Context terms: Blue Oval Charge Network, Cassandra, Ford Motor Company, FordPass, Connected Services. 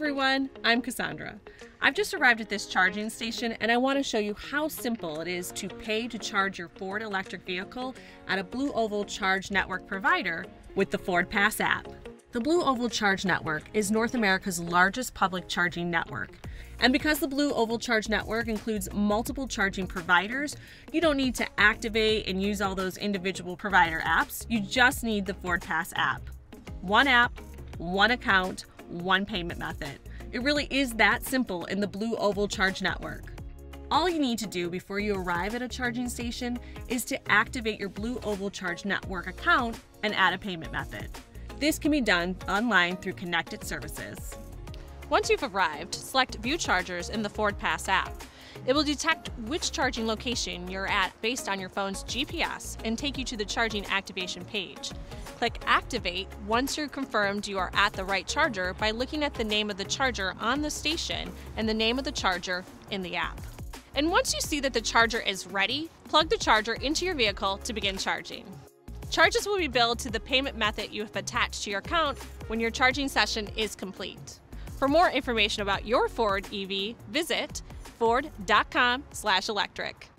everyone, I'm Cassandra. I've just arrived at this charging station and I want to show you how simple it is to pay to charge your Ford electric vehicle at a Blue Oval Charge Network provider with the FordPass app. The Blue Oval Charge Network is North America's largest public charging network. And because the Blue Oval Charge Network includes multiple charging providers, you don't need to activate and use all those individual provider apps. You just need the FordPass app. One app, one account, one payment method. It really is that simple in the Blue Oval Charge Network. All you need to do before you arrive at a charging station is to activate your Blue Oval Charge Network account and add a payment method. This can be done online through Connected Services. Once you've arrived, select View Chargers in the FordPass app. It will detect which charging location you're at based on your phone's GPS and take you to the charging activation page. Click Activate once you're confirmed you are at the right charger by looking at the name of the charger on the station and the name of the charger in the app. And once you see that the charger is ready, plug the charger into your vehicle to begin charging. Charges will be billed to the payment method you have attached to your account when your charging session is complete. For more information about your Ford EV, visit ford.com/electric.